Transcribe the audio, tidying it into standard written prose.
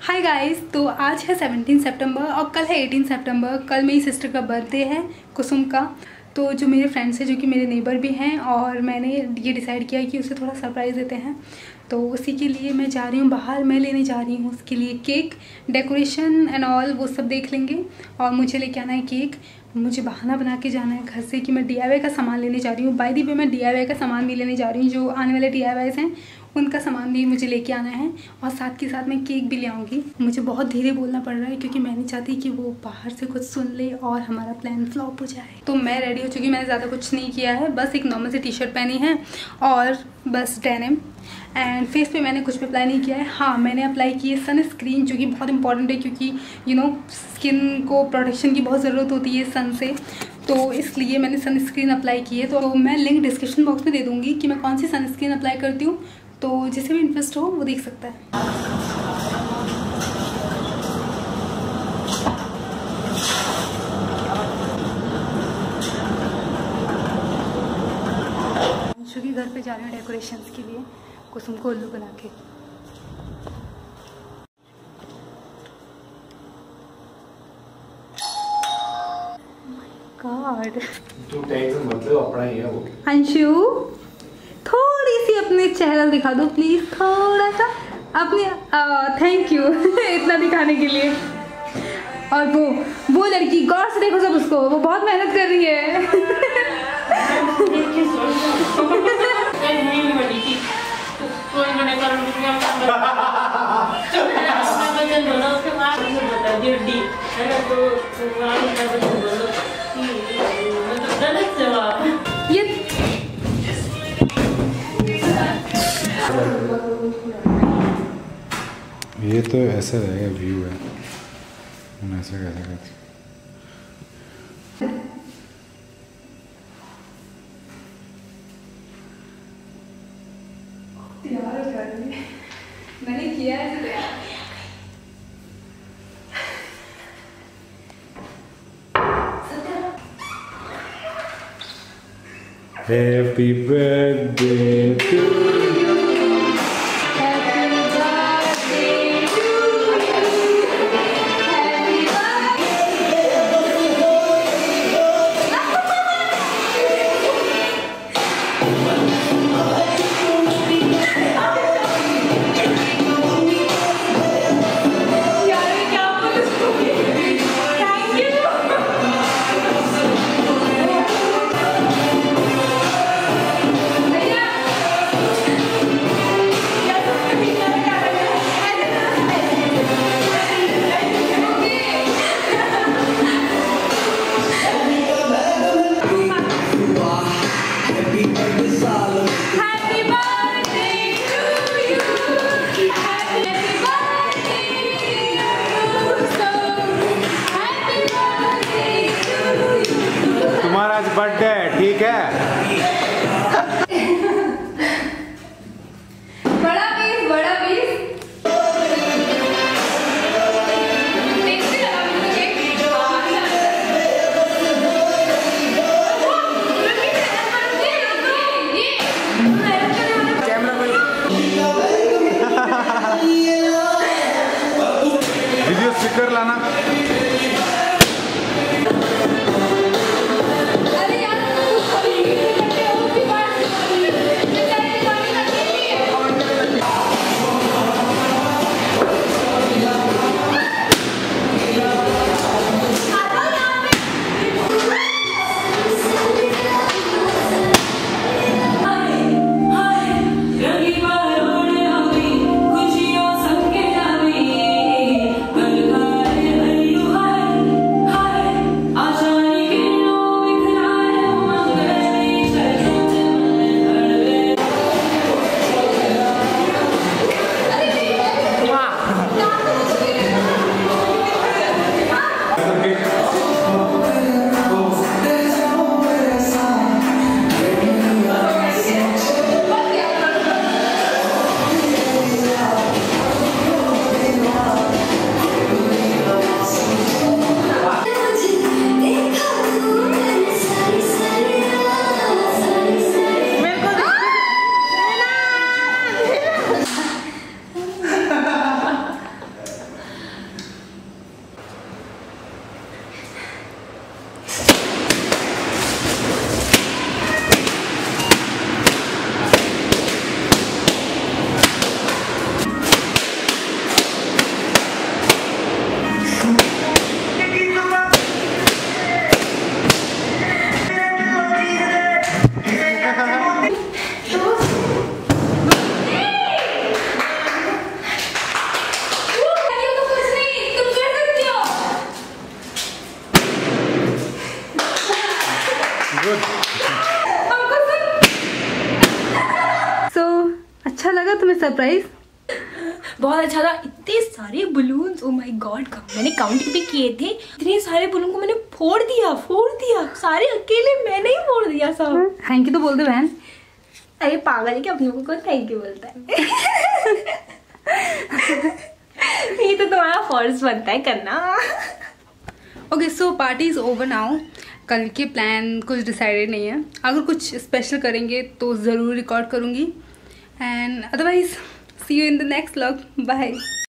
Hi guys, तो आज है 17 सितंबर और कल है 18 सितंबर। कल मेरी सिस्टर का बर्थडे है कुसुम का। तो जो मेरे फ्रेंड्स हैं जो कि मेरे नेबर भी हैं, और मैंने ये डिसाइड किया कि उसे थोड़ा सरप्राइज़ देते हैं। तो उसी के लिए मैं जा रही हूँ बाहर, मैं लेने जा रही हूँ उसके लिए केक, डेकोरेशन एंड ऑल वो सब देख लेंगे। और मुझे लेके आना है केक। मुझे बहाना बना के जाना है घर से कि मैं DIY का सामान लेने जा रही हूँ। बाय द वे मैं DIY का सामान भी लेने जा रही हूँ, जो आने वाले DIYs हैं उनका सामान भी मुझे लेके आना है। और साथ के साथ मैं केक भी ले आऊँगी। मुझे बहुत धीरे बोलना पड़ रहा है क्योंकि मैं नहीं चाहती कि वो बाहर से कुछ सुन ले और हमारा प्लान फ्लॉप हो जाए। तो मैं रेडी हो चुकी, मैंने ज़्यादा कुछ नहीं किया है, बस एक नॉर्मल सी T-शर्ट पहनी है और बस डेनिम, एंड फेस पे मैंने कुछ भी अप्लाई नहीं किया है। हाँ, मैंने अप्लाई किए सनस्क्रीन, जो कि बहुत इंपॉर्टेंट है क्योंकि यू नो, स्किन को प्रोटेक्शन की बहुत ज़रूरत होती है सन से। तो इसलिए मैंने सनस्क्रीन अप्लाई की है। तो मैं लिंक डिस्क्रिप्शन बॉक्स में दे दूँगी कि मैं कौन सी सनस्क्रीन अप्लाई करती हूँ, तो जिसे भी इंटरेस्ट हो वो देख सकता है। क्योंकि घर पे जा रहे हैं डेकोरेशंस के लिए कुसुम को उल्लू बना के। गॉड, तू टेंशन मत ले, अपना ही है वो। अंशु, थोड़ी सी अपने चेहरा दिखा दो प्लीज, थोड़ा सा अपने। थैंक यू इतना दिखाने के लिए। और वो लड़की, गौर से देखो सब उसको, वो बहुत मेहनत कर रही है। ये तो ऐसा रहेगा, व्यू है ऐसा कैसा। मैंने किया है happy birthday to you, happy birthday to you, happy birthday. ठीक है। बड़ा पीस, बड़ा पीस। वीडियो स्पीकर लाना। लगा तुम्हें सरप्राइज? बहुत अच्छा था। इतने सारे बलून्स, ओ माय गॉड, मैंने काउंट भी किए थे। इतने सारे बलून को मैंने फोड़ दिया सारे, अकेले मैंने ही फोड़ दिया सब। थैंक यू तो बोल दो बहन। अरे पागल है क्या, अपने को कौन थैंक यू बोलता है? ये तो तुम्हारा फर्ज बनता है करना। Okay so party is over now. कल के प्लान कुछ डिसाइडेड नहीं है, अगर कुछ स्पेशल करेंगे तो ज़रूर रिकॉर्ड करूँगी। And otherwise see you in the next vlog. Bye.